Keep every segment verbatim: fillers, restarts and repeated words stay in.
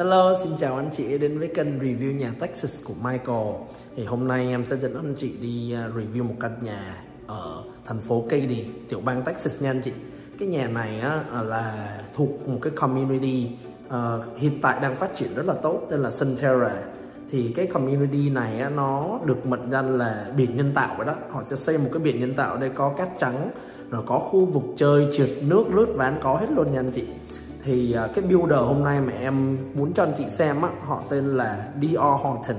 Hello, xin chào anh chị đến với kênh review nhà Texas của Michael. Thì hôm nay em sẽ dẫn anh chị đi review một căn nhà ở thành phố Katy, tiểu bang Texas nha anh chị. Cái nhà này á, là thuộc một cái community uh, hiện tại đang phát triển rất là tốt, tên là Sunterra. Thì cái community này á, nó được mệnh danh là biển nhân tạo vậy đó. Họ sẽ xây một cái biển nhân tạo đây, có cát trắng, rồi có khu vực chơi trượt nước, lướt ván, có hết luôn nha anh chị. Thì cái builder hôm nay mà em muốn cho anh chị xem á, họ tên là đê rờ Horton.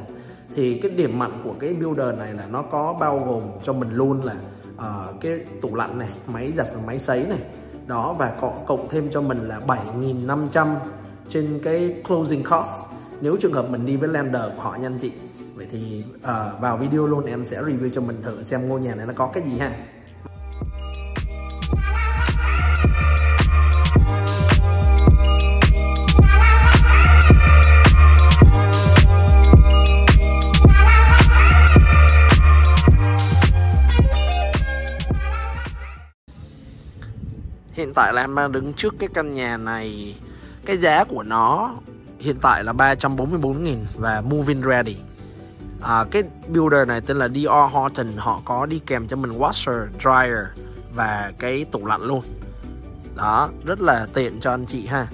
Thì cái điểm mạnh của cái builder này là nó có bao gồm cho mình luôn là uh, cái tủ lạnh này, máy giặt và máy sấy này. Đó, và cộng thêm cho mình là bảy nghìn năm trăm trên cái closing cost nếu trường hợp mình đi với lender của họ nha anh chị. Vậy thì uh, vào video luôn em sẽ review cho mình thử xem ngôi nhà này nó có cái gì ha. Hiện tại là em đang đứng trước cái căn nhà này. Cái giá của nó hiện tại là ba trăm bốn mươi bốn nghìn và moving ready. à, Cái builder này tên là đê rờ Horton. Họ có đi kèm cho mình washer, dryer và cái tủ lạnh luôn. Đó, rất là tiện cho anh chị ha.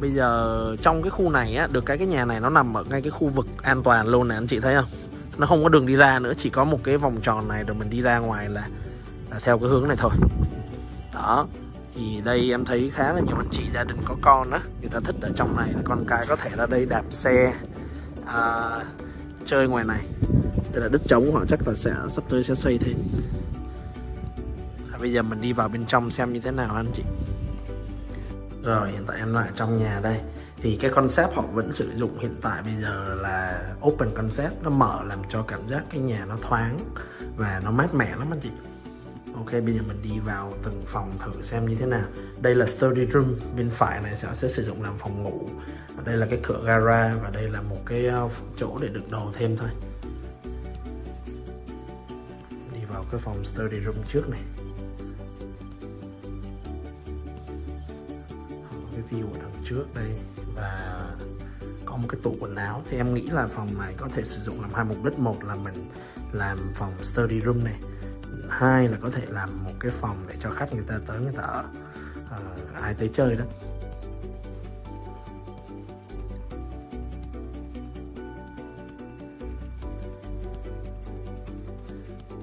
Bây giờ trong cái khu này á, được cái cái nhà này nó nằm ở ngay cái khu vực an toàn luôn này, anh chị thấy không? Nó không có đường đi ra nữa, chỉ có một cái vòng tròn này rồi mình đi ra ngoài là, là theo cái hướng này thôi. Đó, thì đây em thấy khá là nhiều anh chị gia đình có con á, người ta thích ở trong này là con cái có thể ra đây đạp xe, à, chơi ngoài này. Đây là đất trống của họ, chắc là sẽ sắp tới sẽ xây thêm. à, Bây giờ mình đi vào bên trong xem như thế nào anh chị. Rồi, hiện tại em lại trong nhà đây. Thì cái concept họ vẫn sử dụng hiện tại bây giờ là open concept. Nó mở làm cho cảm giác cái nhà nó thoáng và nó mát mẻ lắm anh chị. Ok, bây giờ mình đi vào từng phòng thử xem như thế nào. Đây là study room, bên phải này sẽ, sẽ sử dụng làm phòng ngủ. Đây là cái cửa gara và đây là một cái chỗ để đựng đồ thêm thôi. Đi vào cái phòng study room trước này. Cái view ở đằng trước đây và có một cái tủ quần áo. Thì em nghĩ là phòng này có thể sử dụng làm hai mục đích. Một là mình làm phòng study room này, hai là có thể làm một cái phòng để cho khách người ta tới người ta ở, à, ai tới chơi đó.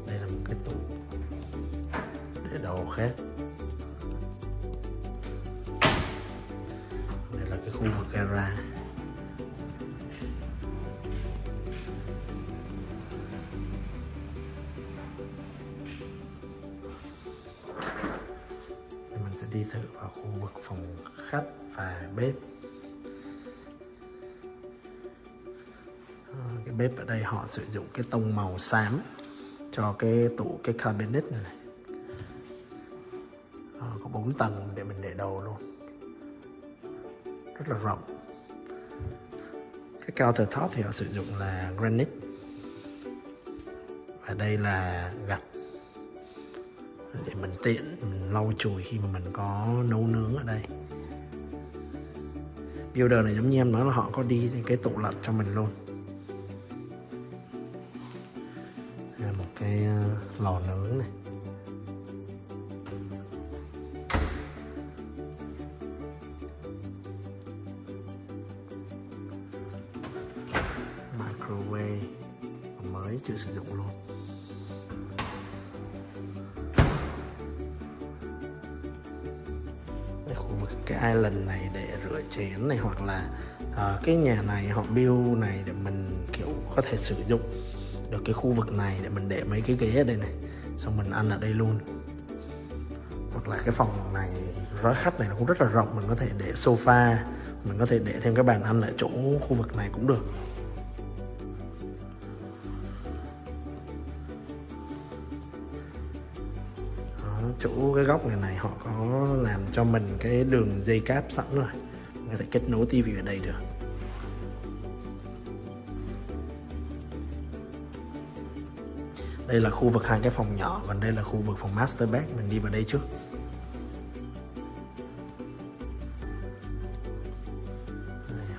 Đây là một cái tủ để đồ khác. Đây là cái khu vực gara. Sẽ đi thử vào khu vực phòng khách và bếp. à, Cái bếp ở đây họ sử dụng cái tông màu xám cho cái tủ, cái cabinet này, này. À, có bốn tầng để mình để đồ luôn. Rất là rộng. Cái countertop thì họ sử dụng là granite. Và đây là gạch để mình tiện mình lau chùi khi mà mình có nấu nướng ở đây. Builder này giống như em nói là họ có đi cái tủ lạnh cho mình luôn. Đây là một cái lò nướng này. Microwave mới chưa sử dụng luôn. Khu vực cái island này để rửa chén này, hoặc là uh, cái nhà này họ build này để mình kiểu có thể sử dụng được cái khu vực này để mình để mấy cái ghế ở đây này, xong mình ăn ở đây luôn. Hoặc là cái phòng này rối khách này nó cũng rất là rộng, mình có thể để sofa, mình có thể để thêm cái bàn ăn ở chỗ khu vực này cũng được. Chỗ cái góc này này họ có làm cho mình cái đường dây cáp sẵn rồi, mình có thể kết nối tivi ở đây được. Đây là khu vực hai cái phòng nhỏ, còn đây là khu vực phòng master bed. Mình đi vào đây trước. Đây,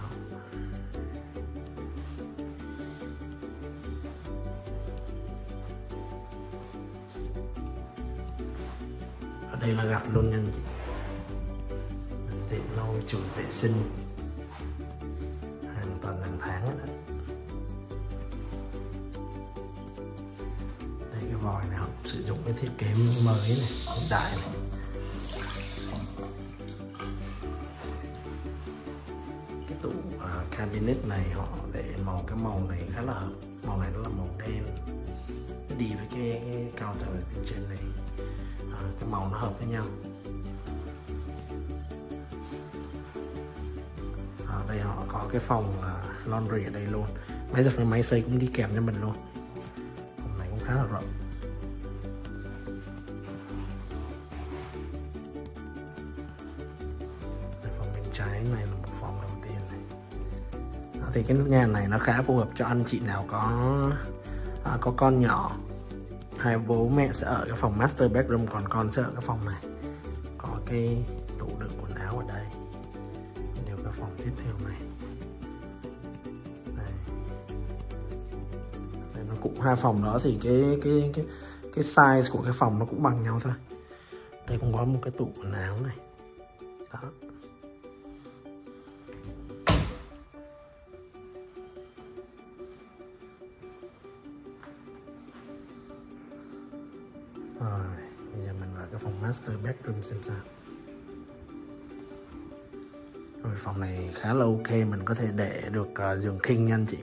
đây là gặt luôn nha anh chị. Tiệm lau chùi vệ sinh hàng tuần hàng tháng đó. Đây cái vòi này sử dụng cái thiết kế mới này, hiện đại này. Cái tủ uh, cabinet này họ để màu, cái màu này khá là hợp, màu này nó là màu đen, nó đi với cái, cái counter bên trên này, à, cái màu nó hợp với nhau. Ở à, đây họ có cái phòng uh, laundry ở đây luôn, máy giặt và máy sấy cũng đi kèm cho mình luôn. Phòng này cũng khá là rộng. Phòng bên trái này là một phòng đầu tiên này. À, thì cái nút nhà này nó khá phù hợp cho anh chị nào có à, có con nhỏ. Hai bố mẹ sẽ ở cái phòng master bedroom, còn con sẽ ở cái phòng này. Có cái tủ đựng quần áo ở đây. Đều cái phòng tiếp theo này. Đây. Đây nó cũng hai phòng đó thì cái cái cái cái size của cái phòng nó cũng bằng nhau thôi. Đây cũng có một cái tủ quần áo này. Đó. Rồi, bây giờ mình vào cái phòng master bedroom xem sao. Rồi phòng này khá là ok, mình có thể để được uh, giường king nha anh chị.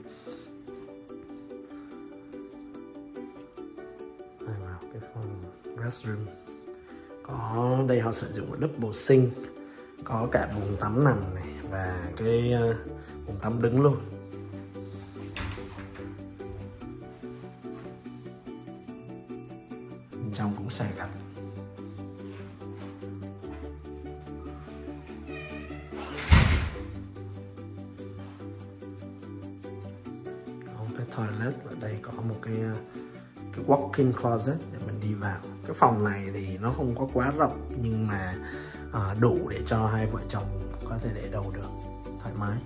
Rồi vào cái phòng restroom. Có đây họ sử dụng một double sink, có cả bồn tắm nằm này và cái uh, bồn tắm đứng luôn. Trong cũng xài gặt. Có cái toilet và đây có một cái cái walk-in closet để mình đi vào. Cái phòng này thì nó không có quá rộng nhưng mà à, đủ để cho hai vợ chồng có thể để đầu được thoải mái.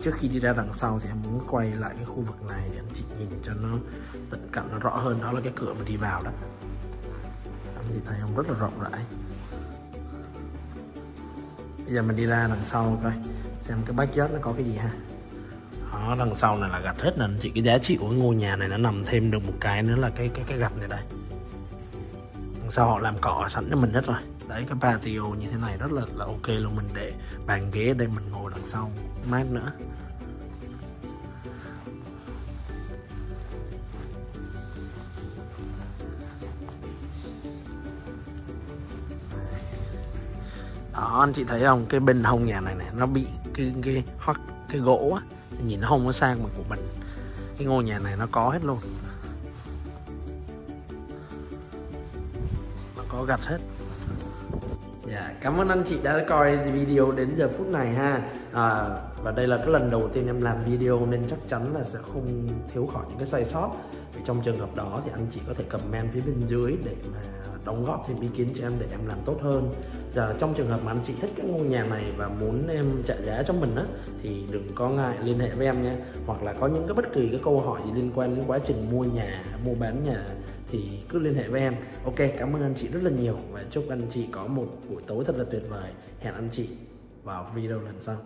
Trước khi đi ra đằng sau thì em muốn quay lại cái khu vực này để anh chị nhìn cho nó tận cận, nó rõ hơn. Đó là cái cửa mà đi vào đó. Em thì thấy không, rất là rộng rãi. Bây giờ mình đi ra đằng sau coi xem cái backyard nó có cái gì ha. Đó, đằng sau này là gạch hết nè anh chị. Cái giá trị của ngôi nhà này nó nằm thêm được một cái nữa là cái cái cái gạch này đây. Đằng sau họ làm cỏ sẵn cho mình hết rồi. Đấy, cái patio như thế này rất là là ok luôn. Mình để bàn ghế đây, mình ngồi đằng sau mát nữa. Đó, anh chị thấy không, cái bên hông nhà này này nó bị cái cái hoặc cái gỗ á, nhìn nó không có sang bằng của mình. Cái ngôi nhà này nó có hết luôn, nó có gạch hết. Dạ, cảm ơn anh chị đã coi video đến giờ phút này ha. à, Và đây là cái lần đầu tiên em làm video nên chắc chắn là sẽ không thiếu khỏi những cái sai sót. Vì trong trường hợp đó thì anh chị có thể comment phía bên dưới để mà đóng góp thêm ý kiến cho em để em làm tốt hơn. Giờ trong trường hợp mà anh chị thích cái ngôi nhà này và muốn em trả giá cho mình á, thì đừng có ngại liên hệ với em nha. Hoặc là có những cái bất kỳ cái câu hỏi gì liên quan đến quá trình mua nhà, mua bán nhà thì cứ liên hệ với em. Ok, cảm ơn anh chị rất là nhiều và chúc anh chị có một buổi tối thật là tuyệt vời. Hẹn anh chị vào video lần sau.